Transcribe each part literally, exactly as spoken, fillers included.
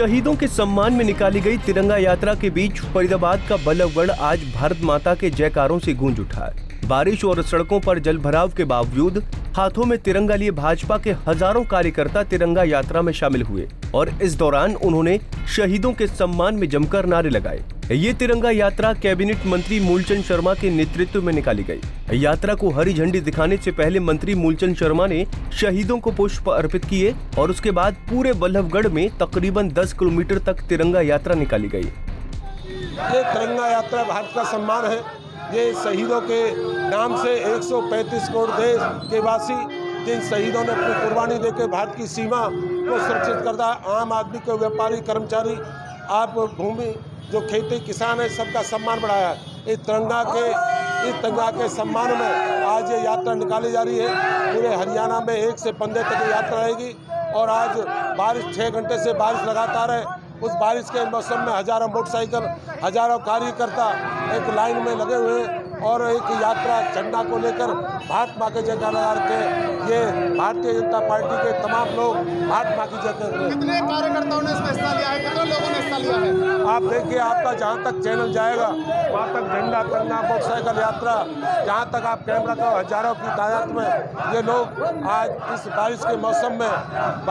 शहीदों के सम्मान में निकाली गई तिरंगा यात्रा के बीच फरीदाबाद का बल्लभगढ़ आज भारत माता के जयकारों से गूंज उठा। बारिश और सड़कों पर जलभराव के बावजूद हाथों में तिरंगा लिए भाजपा के हजारों कार्यकर्ता तिरंगा यात्रा में शामिल हुए और इस दौरान उन्होंने शहीदों के सम्मान में जमकर नारे लगाए। ये तिरंगा यात्रा कैबिनेट मंत्री मूलचंद शर्मा के नेतृत्व में निकाली गई। यात्रा को हरी झंडी दिखाने से पहले मंत्री मूलचंद शर्मा ने शहीदों को पुष्प अर्पित किए और उसके बाद पूरे बल्लभगढ़ में तकरीबन दस किलोमीटर तक तिरंगा यात्रा निकाली गयी। ये तिरंगा यात्रा भारत का सम्मान है। ये शहीदों के नाम से एक सौ पैंतीस करोड़ देश के वासी जिन शहीदों ने अपनी कुर्बानी देकर भारत की सीमा को सुरक्षित करता आम आदमी को व्यापारी कर्मचारी आप भूमि जो खेती किसान है सबका सम्मान बढ़ाया। इस तिरंगा के इस तिरंगा के सम्मान में आज ये यात्रा निकाली जा रही है। पूरे हरियाणा में एक से पंद्रह तक यात्रा रहेगी और आज बारिश छः घंटे से बारिश लगातार है। उस बारिश के मौसम में हजारों मोटरसाइकिल हजारों कार्यकर्ता एक लाइन में लगे हुए और एक यात्रा झंडा को लेकर भारत माँ के जयकारा के ये भारतीय जनता पार्टी के तमाम लोग भारत माँ की जय कर रहे हैं। कितने कार्यकर्ताओं ने इसमें हिस्सा लिया है, कितने लोगों ने हिस्सा लिया है, आप देखिए। आपका जहाँ तक चैनल जाएगा वहाँ तक झंडा तिरंगा मोटरसाइकिल यात्रा जहाँ तक आप कैमरा का हजारों की तादाद में ये लोग आज इस बारिश के मौसम में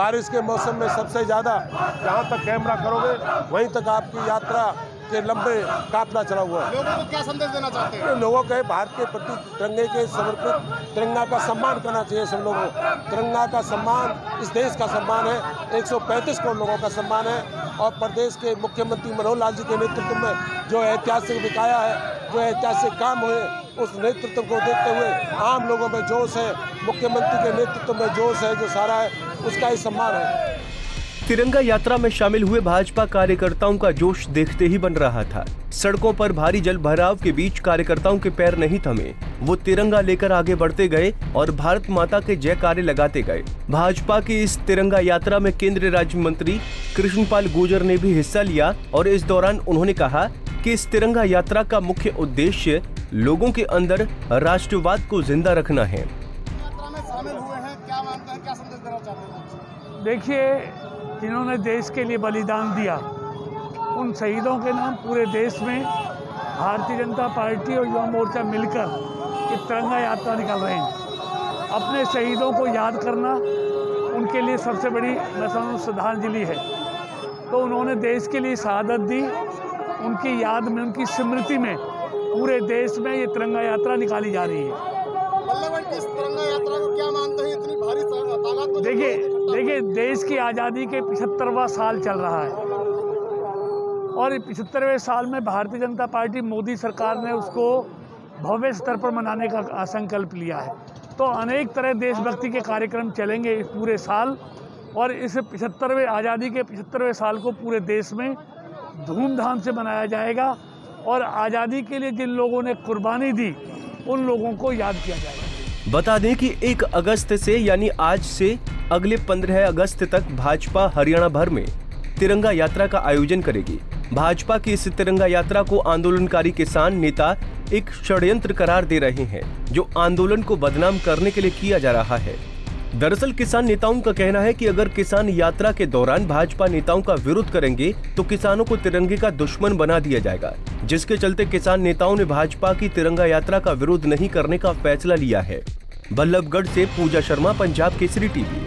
बारिश के मौसम में सबसे ज़्यादा जहाँ तक कैमरा करोगे वहीं तक आपकी यात्रा के लंबे काफिला चला हुआ है। लोगों को क्या संदेश देना चाहते हैं? लोगों के भारत के प्रति तिरंगे के समर्पित तिरंगा का सम्मान करना चाहिए सब लोगों को। तिरंगा का सम्मान इस देश का सम्मान है, एक सौ पैंतीस करोड़ लोगों का सम्मान है और प्रदेश के मुख्यमंत्री मनोहर लाल जी के नेतृत्व में जो ऐतिहासिक बिकाया है जो ऐतिहासिक काम हुए उस नेतृत्व को देखते हुए आम लोगों में जोश है, मुख्यमंत्री के नेतृत्व में जोश है जो सारा है उसका ही सम्मान है। तिरंगा यात्रा में शामिल हुए भाजपा कार्यकर्ताओं का जोश देखते ही बन रहा था। सड़कों पर भारी जलभराव के बीच कार्यकर्ताओं के पैर नहीं थमे, वो तिरंगा लेकर आगे बढ़ते गए और भारत माता के जयकारे लगाते गए। भाजपा की इस तिरंगा यात्रा में केंद्रीय राज्य मंत्री कृष्ण पाल गुर्जर ने भी हिस्सा लिया और इस दौरान उन्होंने कहा कि इस तिरंगा यात्रा का मुख्य उद्देश्य लोगों के अंदर राष्ट्रवाद को जिंदा रखना है। देखिए, जिन्होंने देश के लिए बलिदान दिया उन शहीदों के नाम पूरे देश में भारतीय जनता पार्टी और युवा मोर्चा मिलकर ये तिरंगा यात्रा निकाल रहे हैं। अपने शहीदों को याद करना उनके लिए सबसे बड़ी मैं समझूँ श्रद्धांजलि है। तो उन्होंने देश के लिए शहादत दी, उनकी याद में उनकी स्मृति में पूरे देश में ये तिरंगा यात्रा निकाली जा रही है। देखिए देखिए देश की आज़ादी के पचहत्तरवां साल चल रहा है और पचहत्तरवें साल में भारतीय जनता पार्टी मोदी सरकार ने उसको भव्य स्तर पर मनाने का संकल्प लिया है। तो अनेक तरह देशभक्ति के कार्यक्रम चलेंगे इस पूरे साल और इस पचहत्तरवें आज़ादी के पचहत्तरवें साल को पूरे देश में धूमधाम से मनाया जाएगा और आज़ादी के लिए जिन लोगों ने कुर्बानी दी उन लोगों को याद किया जाएगा। बता दें कि एक अगस्त से यानी आज से अगले पंद्रह अगस्त तक भाजपा हरियाणा भर में तिरंगा यात्रा का आयोजन करेगी। भाजपा की इस तिरंगा यात्रा को आंदोलनकारी किसान नेता एक षड्यंत्र करार दे रहे हैं जो आंदोलन को बदनाम करने के लिए किया जा रहा है। दरअसल किसान नेताओं का कहना है कि अगर किसान यात्रा के दौरान भाजपा नेताओं का विरोध करेंगे तो किसानों को तिरंगे का दुश्मन बना दिया जाएगा, जिसके चलते किसान नेताओं ने भाजपा की तिरंगा यात्रा का विरोध नहीं करने का फैसला लिया है। बल्लभगढ़ से पूजा शर्मा, पंजाब केसरी टीवी।